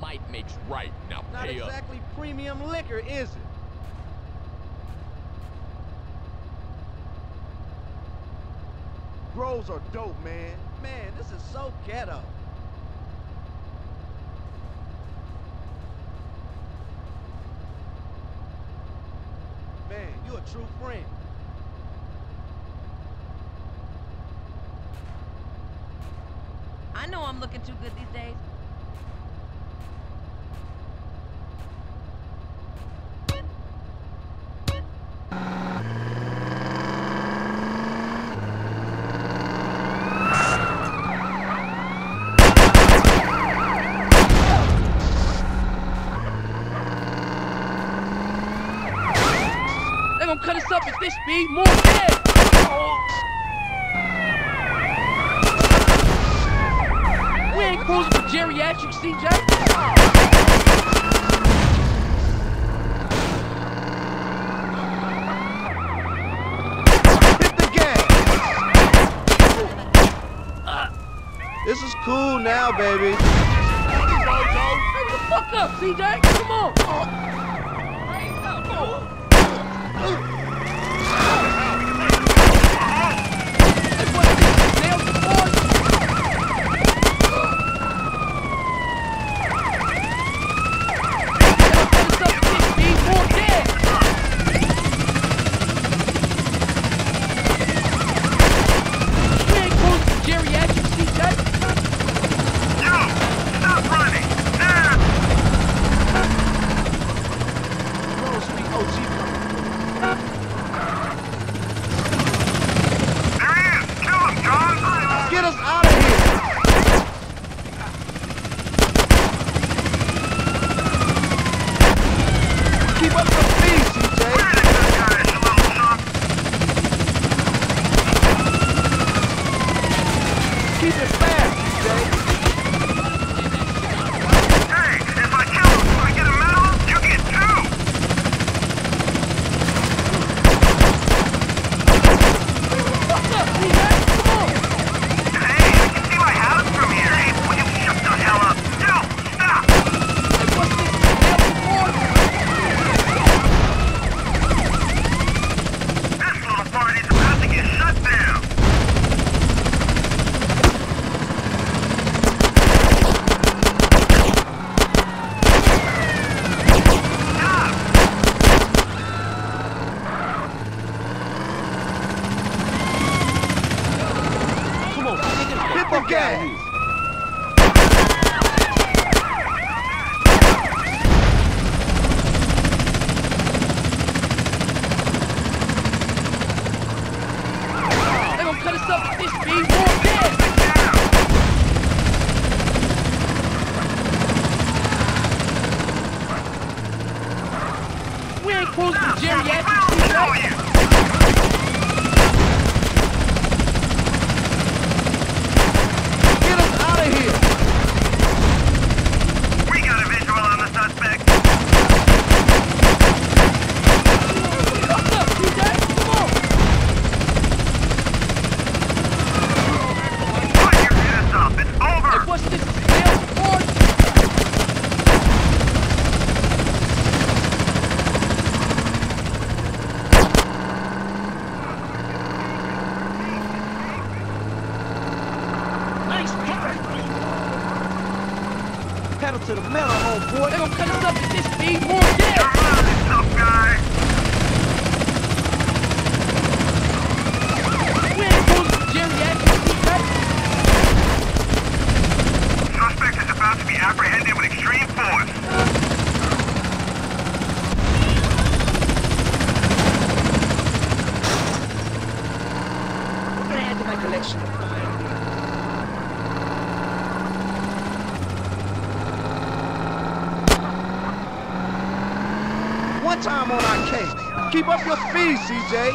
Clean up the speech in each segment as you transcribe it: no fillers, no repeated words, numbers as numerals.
might makes right. Now pay up. Not exactly premium liquor, is it? Grows are dope, man. Man, this is so ghetto. Man, you a true friend. I know I'm looking too good these days. Cut us up at this speed, more dead! Oh. We ain't cruising for geriatrics, CJ! Hit the gas! This is cool now, baby. Hurry the fuck up, CJ! Come on! Oh. To the metal, homeboy. They gonna cut us up at this speed, more dead. Come on, this tough guy. We ain't cruising for geriatrics. Suspect is about to be apprehended with extreme force. What can I add to my collection? Time on our case. Keep up your speed, CJ.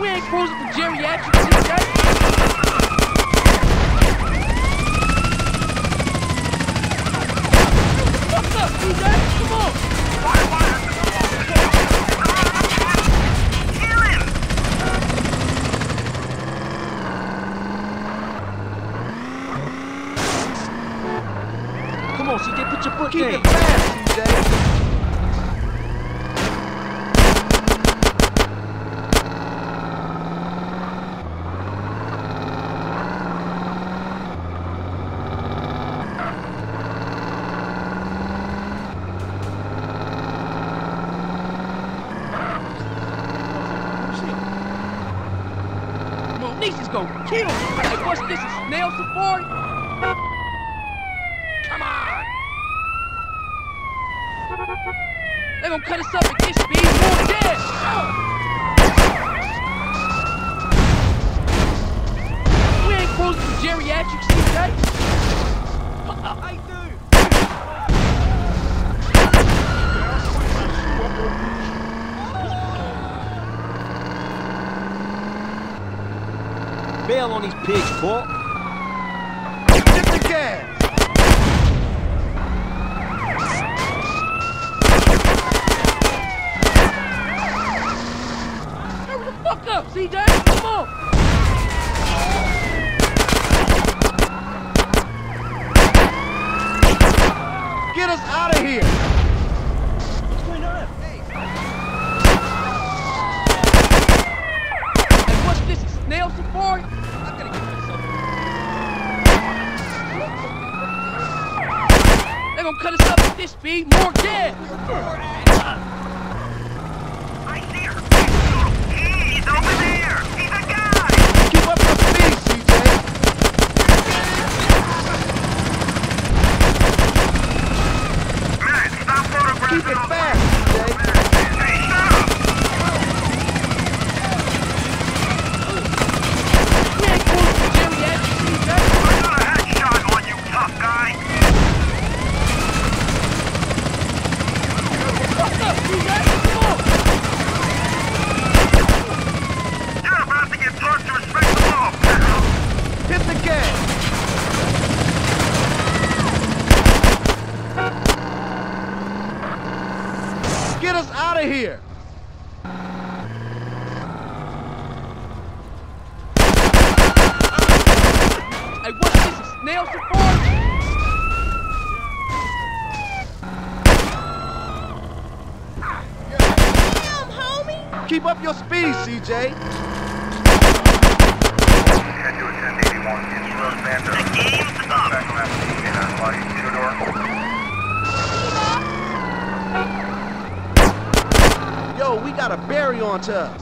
We ain't cruising for geriatrics, CJ. What's up, CJ? Come on. Kill him. Come on, CJ. Put your foot down. Keep it fast, CJ. These go kill me. Hey, what's this? A snail safari? Come on! They gonna cut us up at this speed. More dead! Oh. We ain't cruising for geriatrics today. I do. Bail on these pigs, Paul. Get the gas! Hurry the fuck up, CJ! Come on! Get us out of here! What's going on? Hey! Hey, what's this? A snail safari? They're gonna cut us up at this speed, more dead! I see her! He's over there! He's a guy! Keep up the speed, CJ! Matt, stop photographing! Keep it fast, CJ! Get us out of here! Hey, what's this? A snail safari? Damn, homie! Keep up your speed, CJ! The game's up! Yo, we got a berry on to us.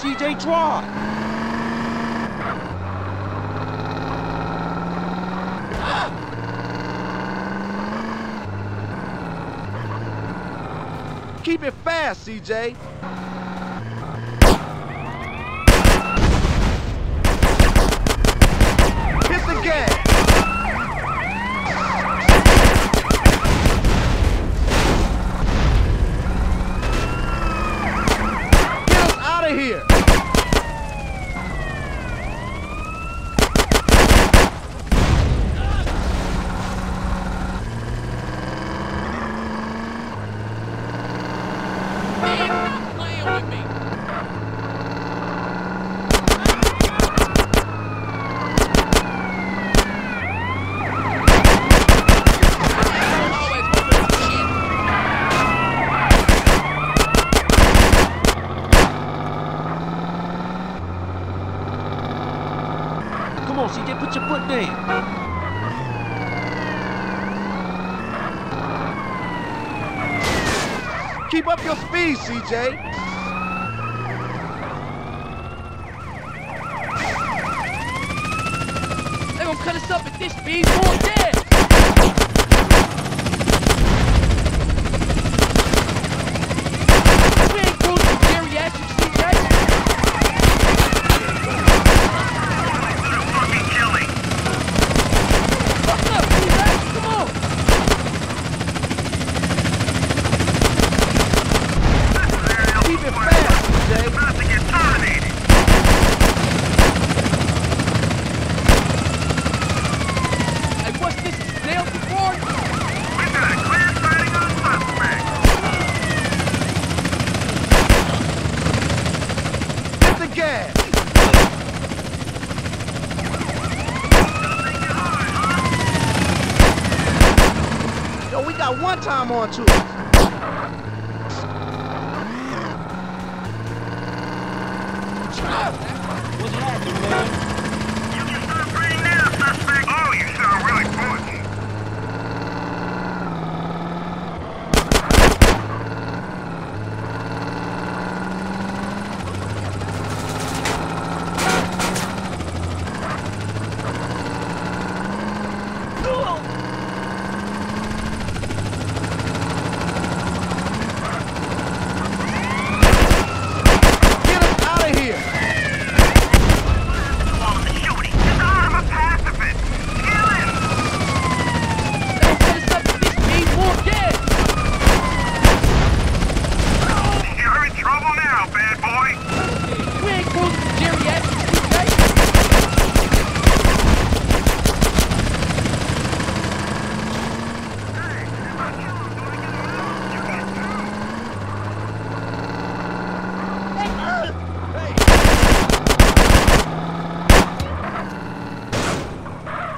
CJ, draw! Keep it fast, CJ! Hit the gas! Here. CJ, put your foot down. Keep up your speed, CJ. cut us up at this speed, boy, dead! We ain't cruising geriatric CJ. Fucking killing! Fuck up, CJ! Come on! Keep it fast, CJ! About to get terminated! Yo, we got one time on to it.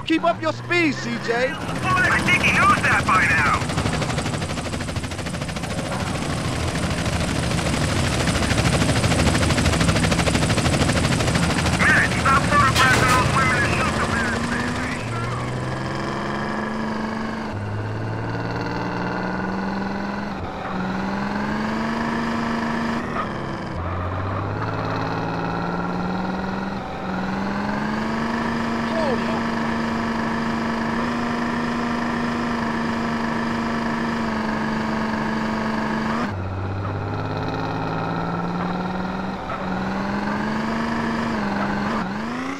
Keep up your speed, CJ. I think he knows that by now. Man, stop photographing those women and shoot them in the face. Holy.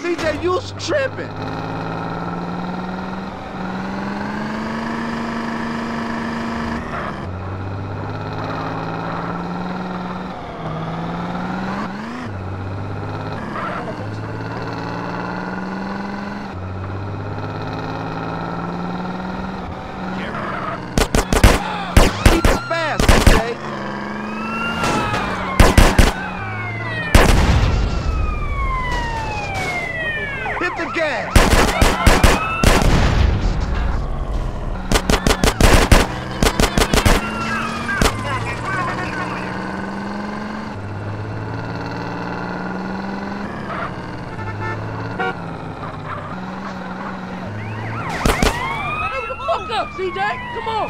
CJ, you was tripping. Keep it fast, CJ. The gas. Fuck up, CJ. Come on.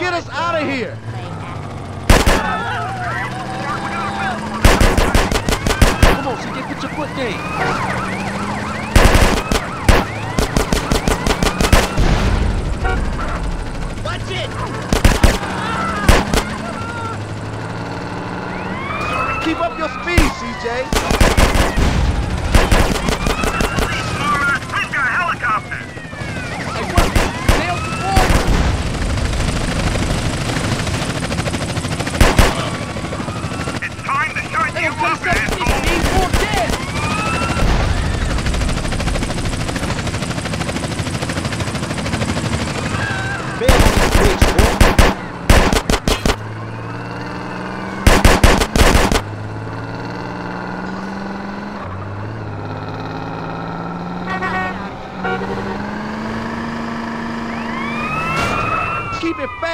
Get us out of here! Come on, CJ, get your foot down. Watch it! Keep up your speed, CJ. We've got a helicopter.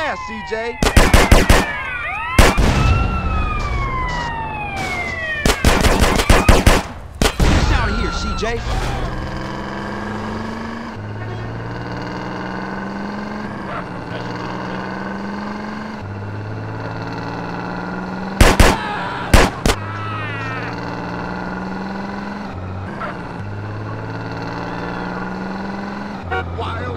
ass, CJ! CJ. Wild.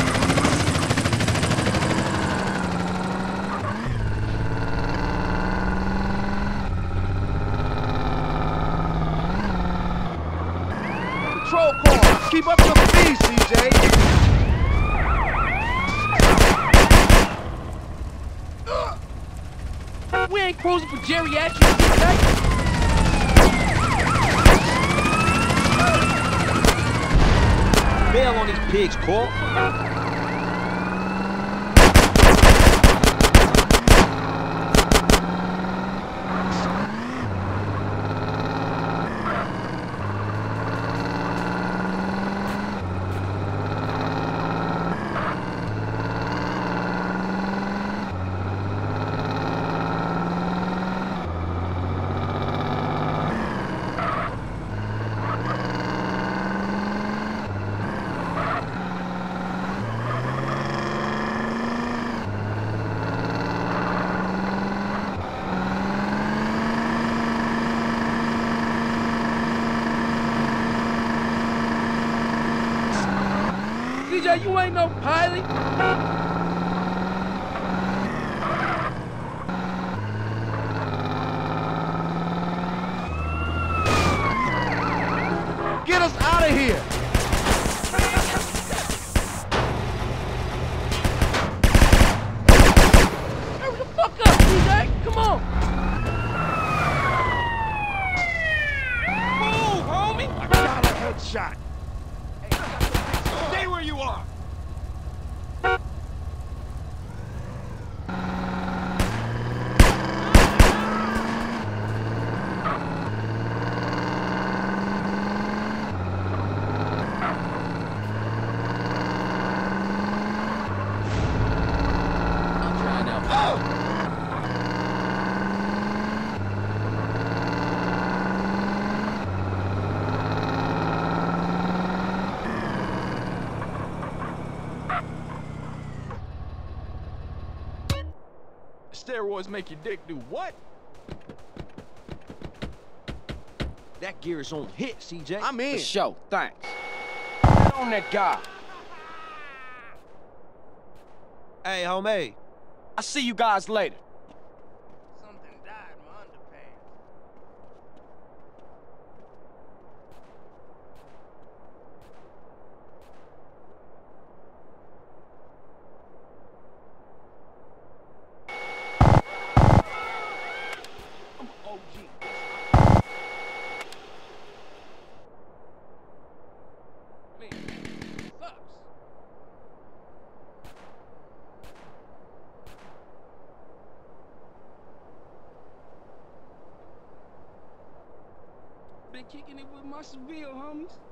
You're calling this bitch? We ain't close to Jerry yet. Gas! Patrol call! Keep up your speed, CJ! We ain't cruising for geriatrics today! Bail on these pigs, Cole. CJ, you ain't no pilot. Get us out of here. Hurry the fuck up, CJ. Come on. Move, homie. I got a headshot. Stay where you are! Steroids make your dick do what? That gear is on hit, CJ. I'm in. For sure, thanks. Get on that guy. Hey, homie. I'll see you guys later. Something died in my underpants. kicking it with my Seville homies.